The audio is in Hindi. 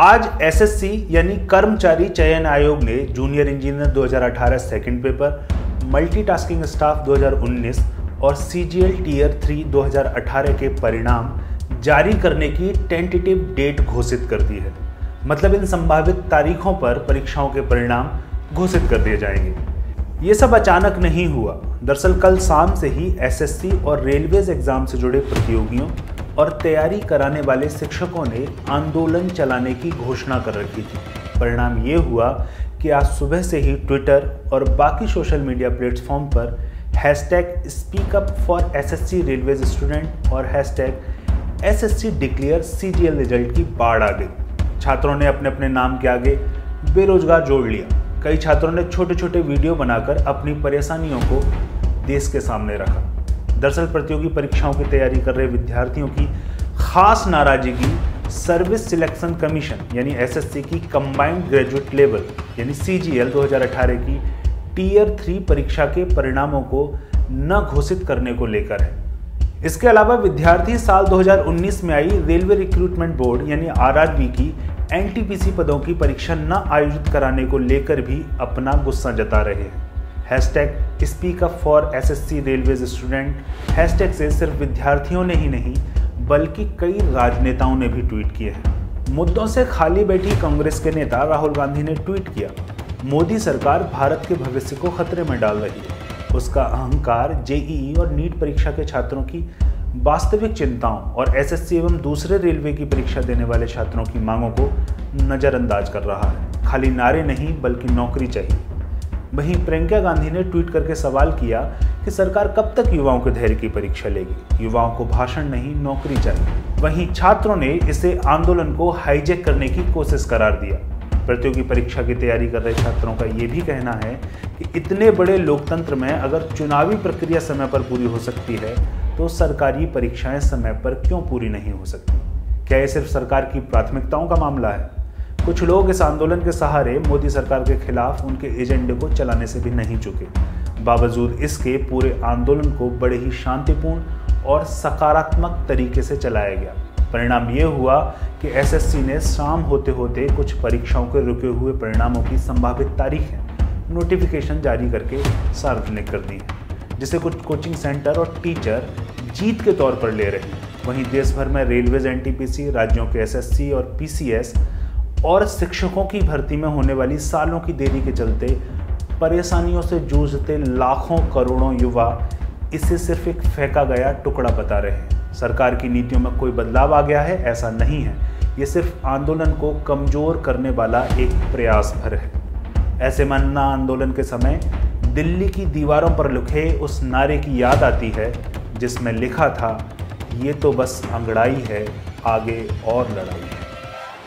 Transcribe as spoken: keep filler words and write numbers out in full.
आज एसएससी यानी कर्मचारी चयन आयोग ने जूनियर इंजीनियर दो हज़ार अठारह सेकंड पेपर, मल्टीटास्किंग स्टाफ दो हज़ार उन्नीस और सीजीएल टीयर थ्री दो हज़ार अठारह के परिणाम जारी करने की टेंटेटिव डेट घोषित कर दी है। मतलब इन संभावित तारीखों पर परीक्षाओं के परिणाम घोषित कर दिए जाएंगे। ये सब अचानक नहीं हुआ। दरअसल कल शाम से ही एसएससी और रेलवेज एग्जाम से जुड़े प्रतियोगियों और तैयारी कराने वाले शिक्षकों ने आंदोलन चलाने की घोषणा कर रखी थी। परिणाम ये हुआ कि आज सुबह से ही ट्विटर और बाकी सोशल मीडिया प्लेटफॉर्म पर hashtag speak up for SSC railways student और hashtag SSC declare CGL result की बाढ़ आ गई। छात्रों ने अपने अपने नाम के आगे बेरोजगार जोड़ लिया। कई छात्रों ने छोटे छोटे वीडियो बनाकर अपनी परेशानियों को देश के सामने रखा। दरअसल प्रतियोगी परीक्षाओं की तैयारी कर रहे विद्यार्थियों की खास नाराजगी सर्विस सिलेक्शन कमीशन यानी एसएससी की कंबाइंड ग्रेजुएट लेवल यानी सीजीएल दो हज़ार अठारह की टीयर थ्री परीक्षा के परिणामों को न घोषित करने को लेकर है। इसके अलावा विद्यार्थी साल दो हज़ार उन्नीस में आई रेलवे रिक्रूटमेंट बोर्ड यानी आरआरबी की एनटीपीसी पदों की परीक्षा न आयोजित कराने को लेकर भी अपना गुस्सा जता रहे हैं। Hashtag speak up for SSC railways student hashtag से सिर्फ विद्यार्थियों ने ही नहीं बल्कि कई राजनेताओं ने भी ट्वीट किए हैं। मुद्दों से खाली बैठी कांग्रेस के नेता राहुल गांधी ने ट्वीट किया, मोदी सरकार भारत के भविष्य को खतरे में डाल रही है। उसका अहंकार जेईई और नीट परीक्षा के छात्रों की वास्तविक चिंताओं और एसएससी एवं दूसरे रेलवे की परीक्षा देने वाले छात्रों की मांगों को नज़रअंदाज कर रहा है। खाली नारे नहीं बल्कि नौकरी चाहिए। वहीं प्रियंका गांधी ने ट्वीट करके सवाल किया कि सरकार कब तक युवाओं के धैर्य की परीक्षा लेगी, युवाओं को भाषण नहीं नौकरी चाहिए। वहीं छात्रों ने इसे आंदोलन को हाईजैक करने की कोशिश करार दिया। प्रतियोगी परीक्षा की तैयारी कर रहे छात्रों का ये भी कहना है कि इतने बड़े लोकतंत्र में अगर चुनावी प्रक्रिया समय पर पूरी हो सकती है तो सरकारी परीक्षाएं समय पर क्यों पूरी नहीं हो सकती? क्या ये सिर्फ सरकार की प्राथमिकताओं का मामला है? कुछ लोग इस आंदोलन के सहारे मोदी सरकार के खिलाफ उनके एजेंडे को चलाने से भी नहीं चुके। बावजूद इसके पूरे आंदोलन को बड़े ही शांतिपूर्ण और सकारात्मक तरीके से चलाया गया। परिणाम ये हुआ कि एसएससी ने शाम होते होते कुछ परीक्षाओं के रुके हुए परिणामों की संभावित तारीखें नोटिफिकेशन जारी करके सार्वजनिक कर दी है, जिसे कुछ कोचिंग सेंटर और टीचर जीत के तौर पर ले रहे हैं। वहीं देश भर में रेलवेज एनटीपीसी, राज्यों के एसएससी और पीसीएस और शिक्षकों की भर्ती में होने वाली सालों की देरी के चलते परेशानियों से जूझते लाखों करोड़ों युवा इसे सिर्फ एक फेंका गया टुकड़ा बता रहे हैं। सरकार की नीतियों में कोई बदलाव आ गया है, ऐसा नहीं है। ये सिर्फ आंदोलन को कमज़ोर करने वाला एक प्रयास भर है। ऐसे मन्ना आंदोलन के समय दिल्ली की दीवारों पर लिखे उस नारे की याद आती है जिसमें लिखा था, ये तो बस अंगड़ाई है, आगे और लड़ाई है।